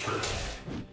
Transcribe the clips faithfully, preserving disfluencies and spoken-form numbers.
First blood.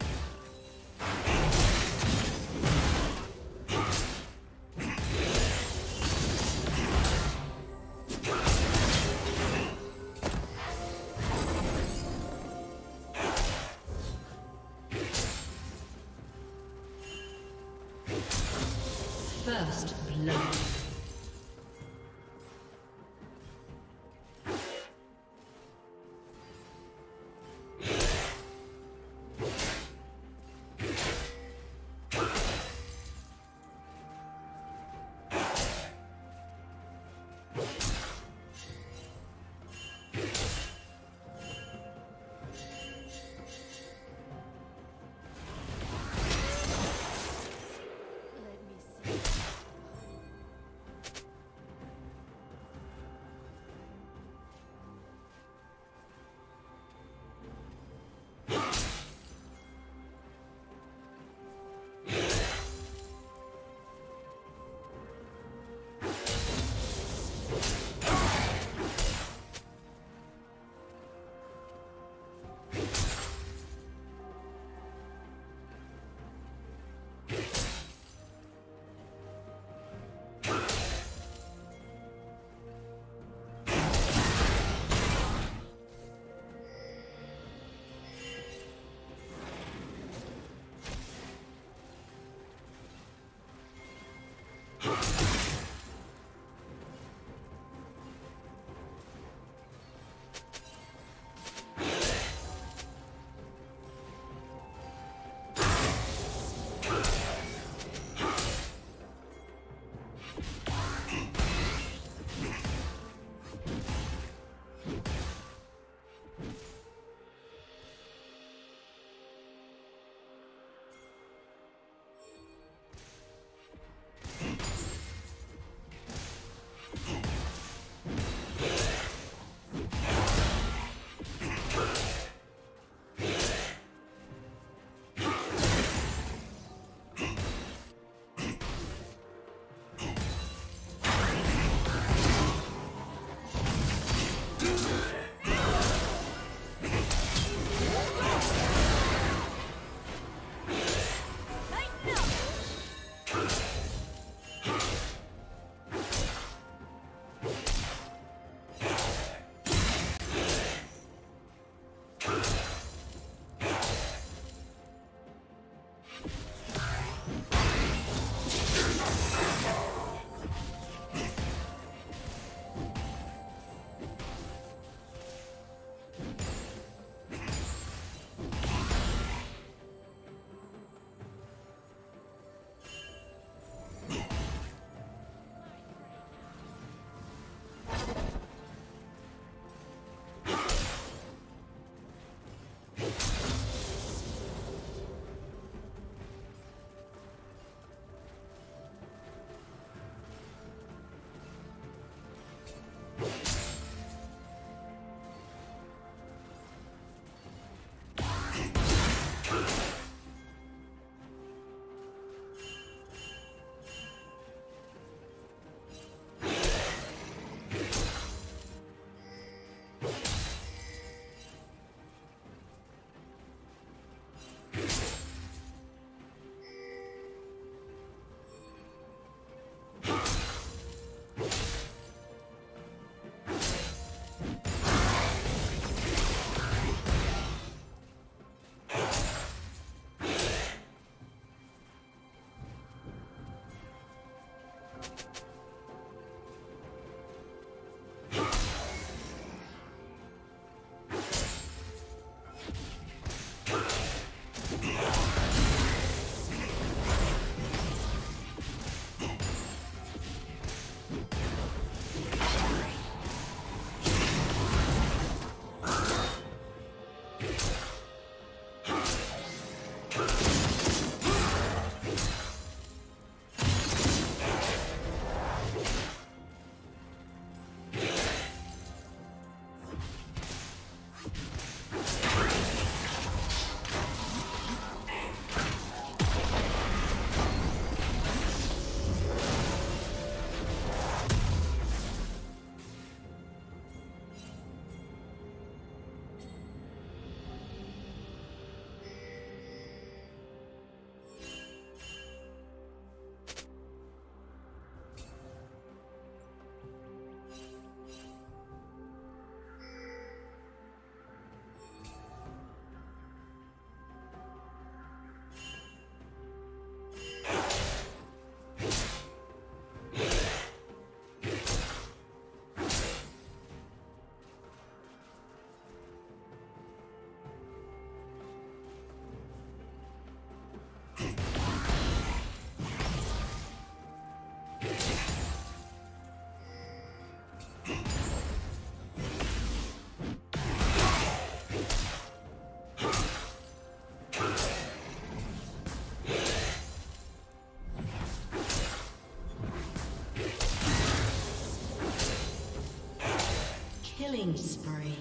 killing spree.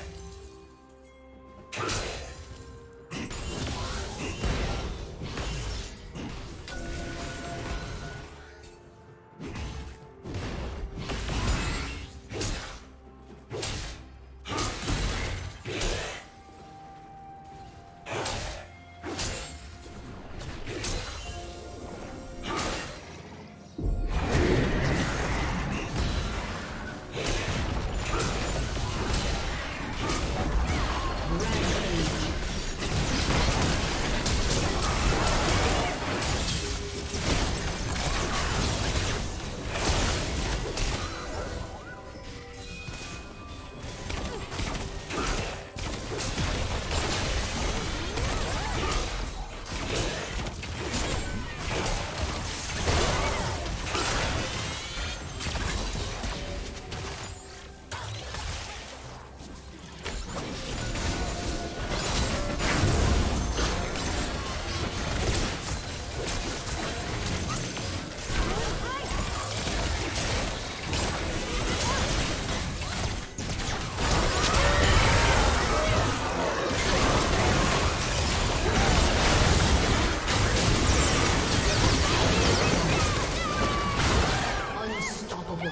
Red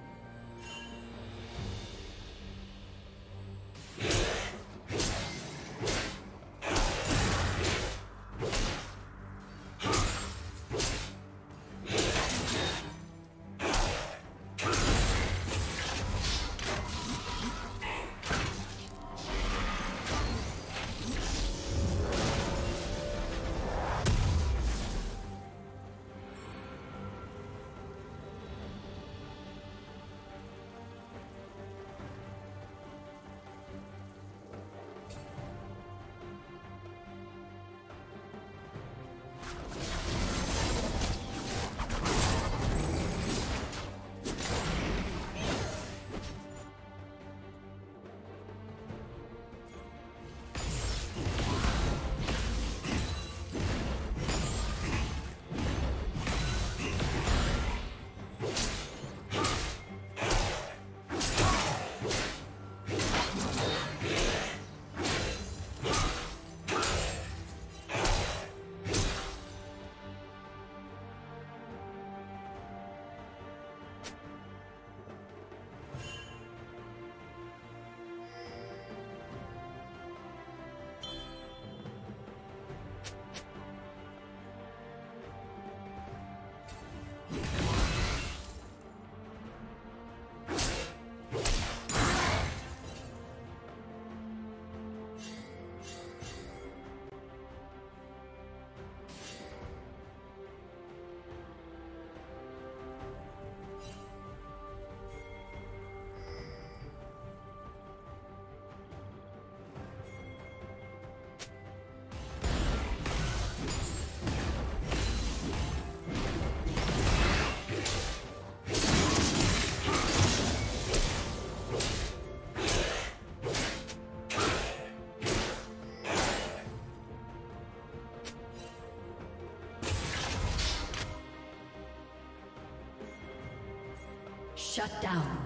Shut down.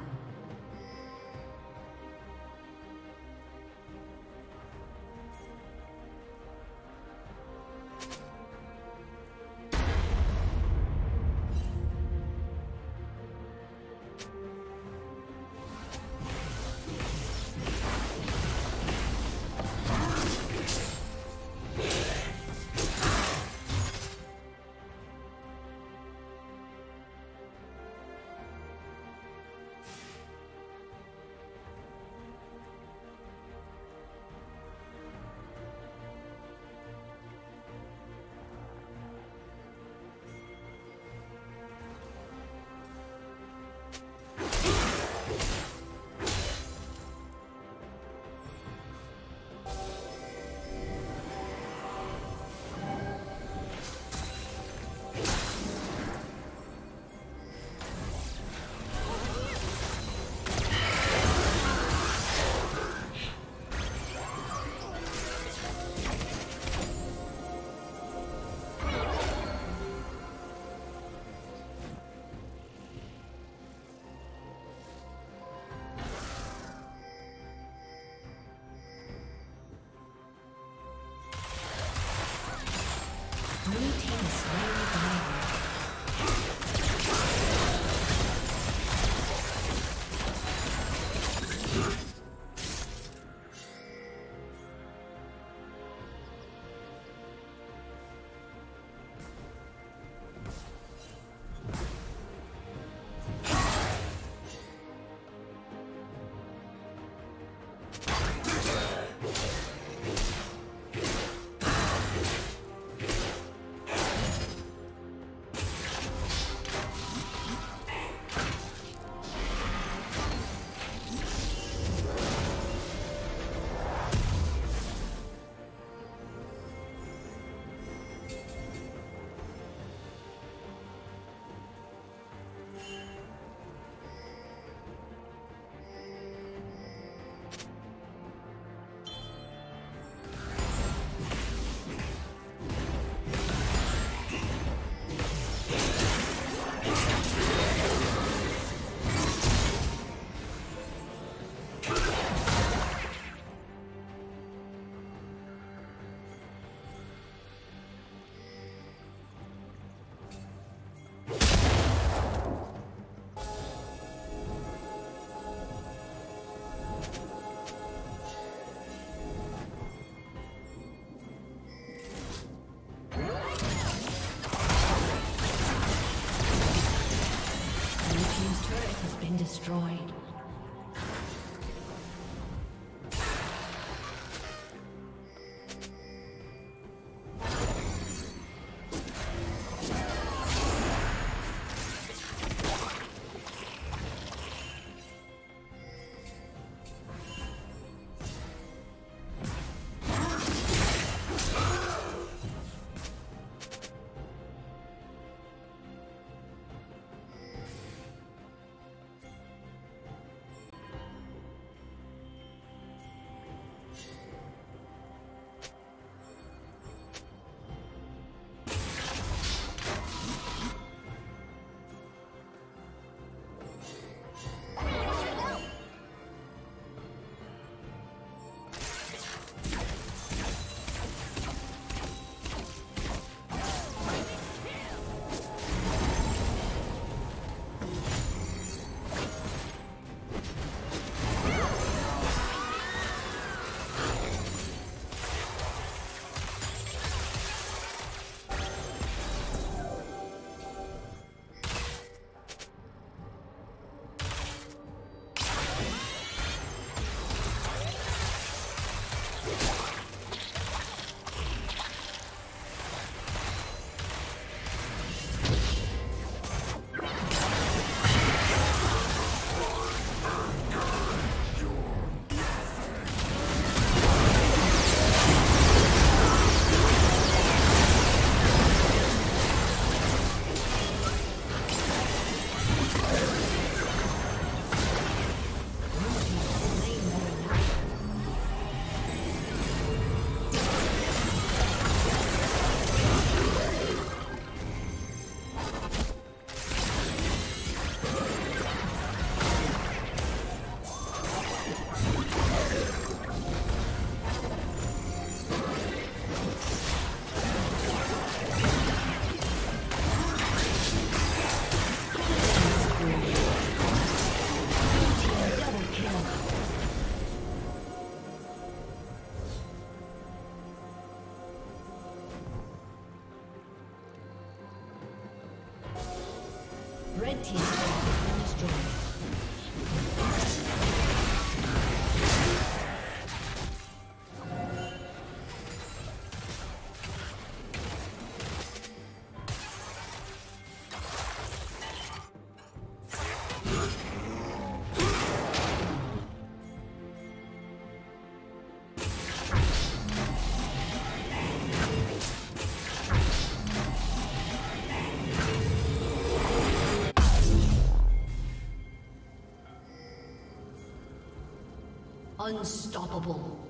team's turret has been destroyed. Red team has been destroyed. Unstoppable.